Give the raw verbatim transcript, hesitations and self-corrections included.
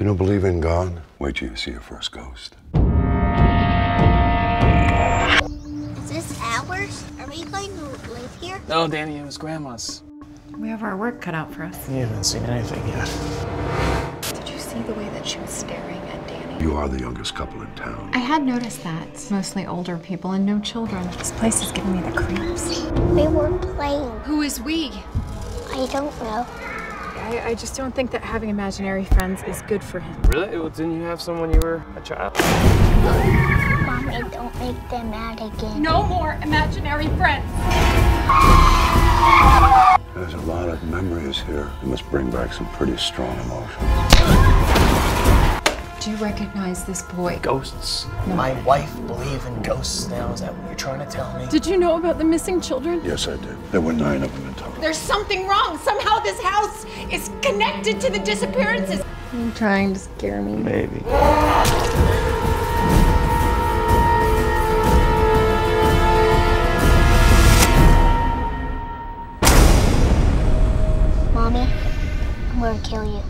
You don't believe in God? Wait till you see your first ghost. Is this ours? Are we going to live here? No, Danny, it was Grandma's. We have our work cut out for us. You haven't seen anything yet. Did you see the way that she was staring at Danny? You are the youngest couple in town. I had noticed that. It's mostly older people and no children. This place is giving me the creeps. We were playing. Who is we? I don't know. I, I just don't think that having imaginary friends is good for him. Really? Well, didn't you have some when you were a child? Mommy, don't make them mad again. No more imaginary friends. There's a lot of memories here. It must bring back some pretty strong emotions. Do you recognize this boy? Ghosts. No. My wife believes in ghosts now. Is that what you're trying to tell me? Did you know about the missing children? Yes, I did. There were nine of them in total. There's something wrong. Somehow this house is connected to the disappearances. You're trying to scare me. Maybe. Mommy, I'm gonna kill you.